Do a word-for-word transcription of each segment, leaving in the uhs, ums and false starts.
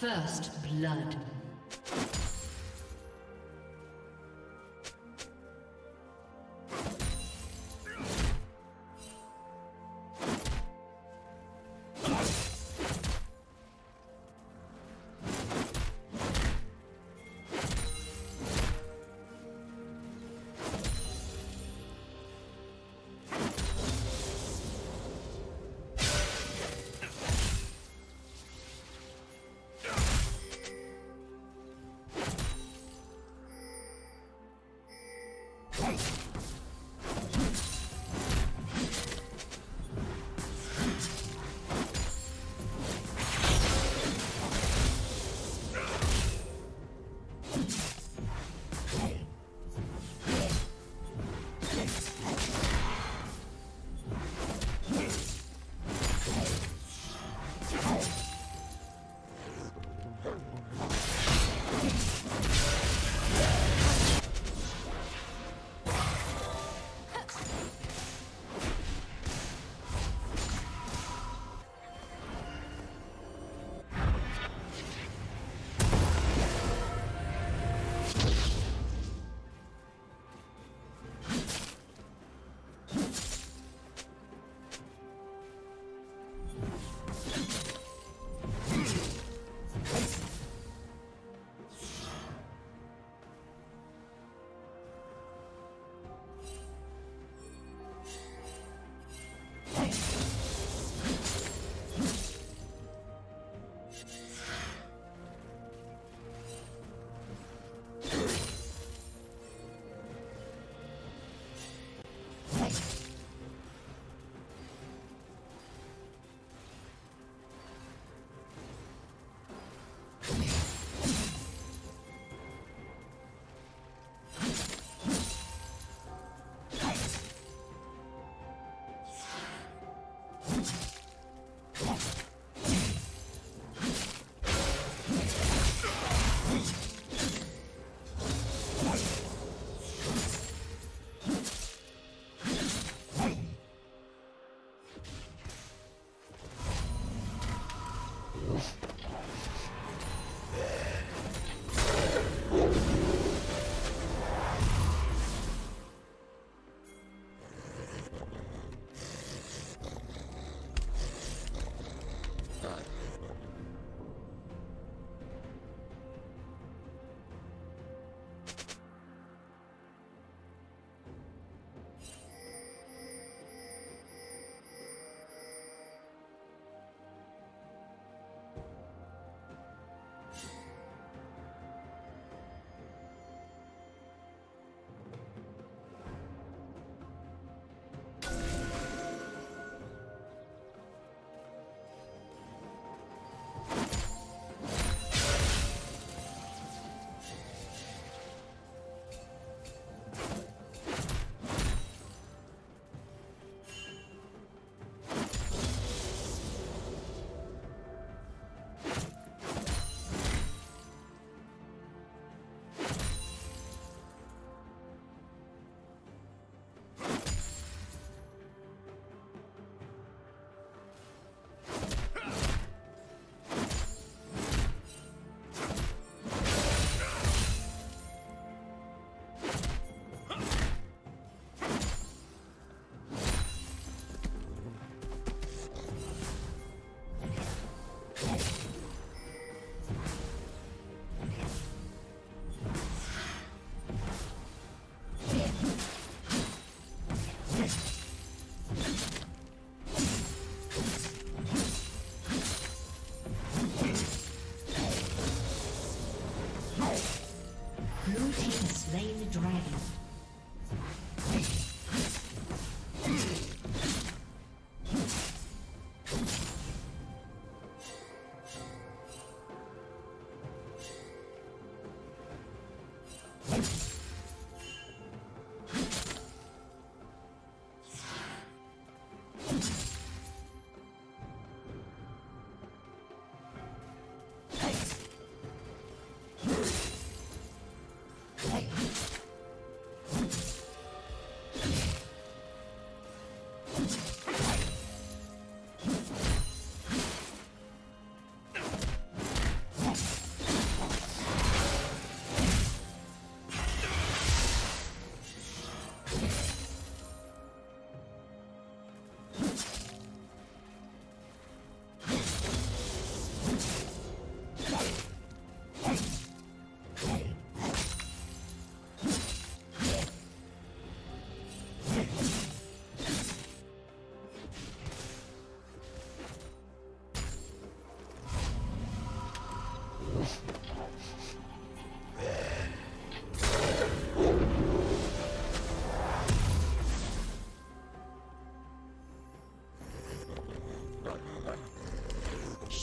First blood.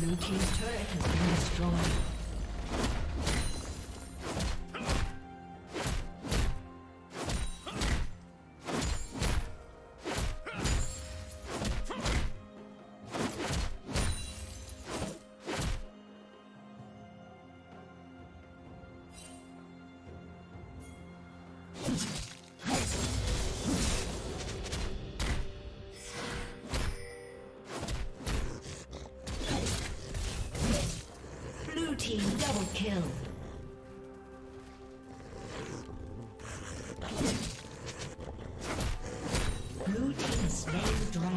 Blue team's turret has been destroyed. Double kill. Blue team slain dragon.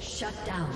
Shut down. Come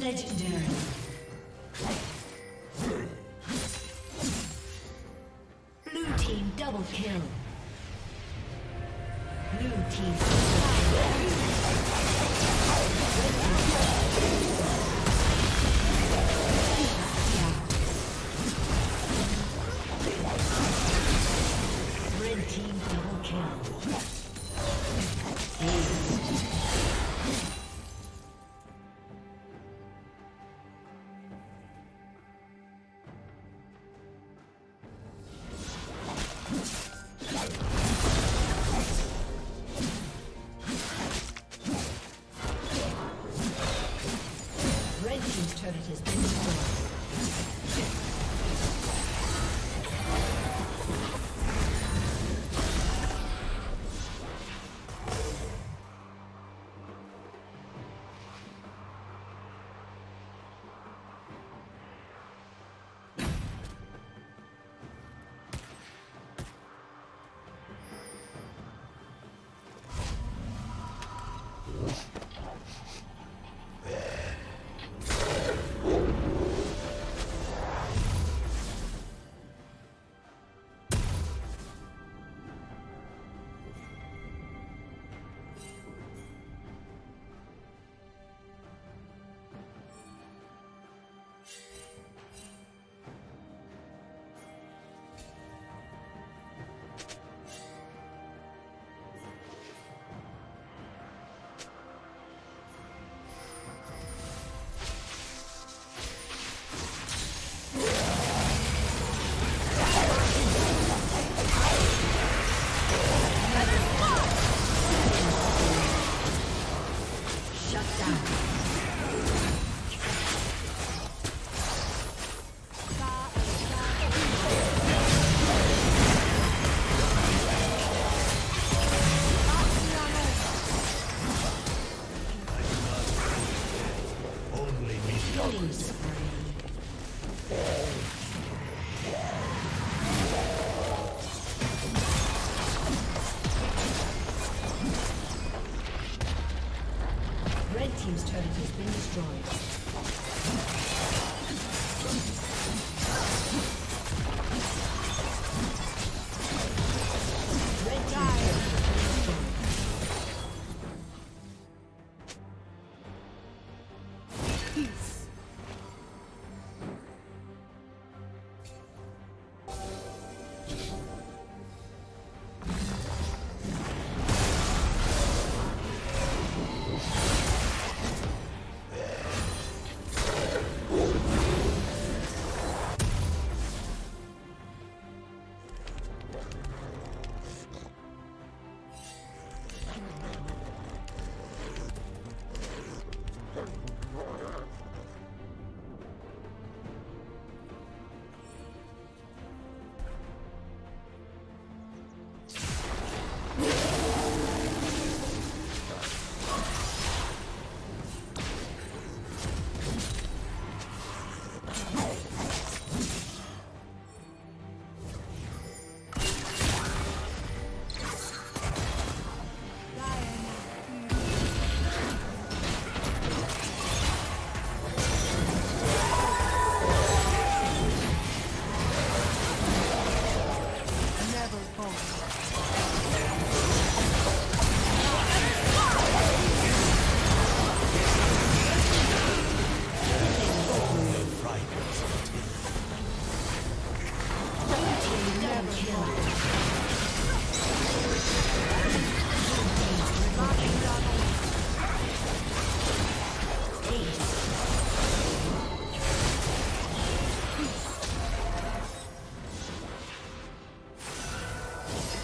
Legendary. Blue team double kill. Blue team. Red team double kill.